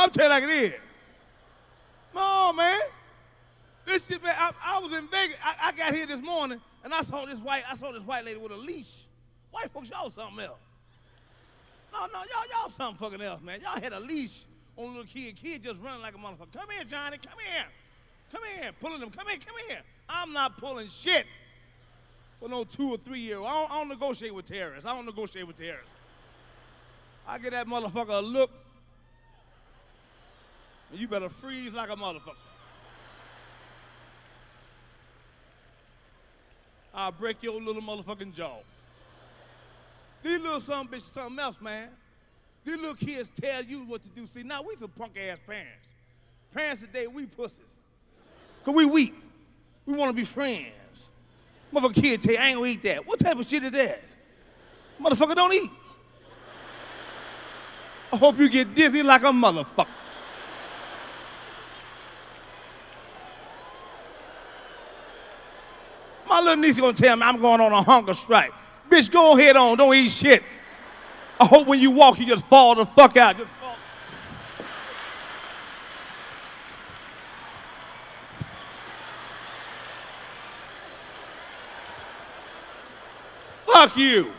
I'll tell you like it is. Come on, man. This shit, man, I was in Vegas. I got here this morning, and I saw this white lady with a leash. White folks, y'all something else. No, y'all something fucking else, man. Y'all had a leash on a little kid. Kid just running like a motherfucker. Come here, Johnny, come here. Come here, pulling them. Come here, come here. I'm not pulling shit for no 2 or 3 year-old. I don't negotiate with terrorists. I don't negotiate with terrorists. I give that motherfucker a look, and you better freeze like a motherfucker. I'll break your little motherfucking jaw. These little son bitches, something else, man. These little kids tell you what to do. See, now we some punk-ass parents. Parents today, we pussies. Because we weak. We want to be friends. Motherfucking kid tell you, I ain't going to eat that. What type of shit is that? Motherfucker, don't eat. I hope you get dizzy like a motherfucker. My little niece gonna tell me I'm going on a hunger strike. Bitch, go ahead on, don't eat shit. I hope when you walk, you just fall the fuck out. Just fall. Fuck you.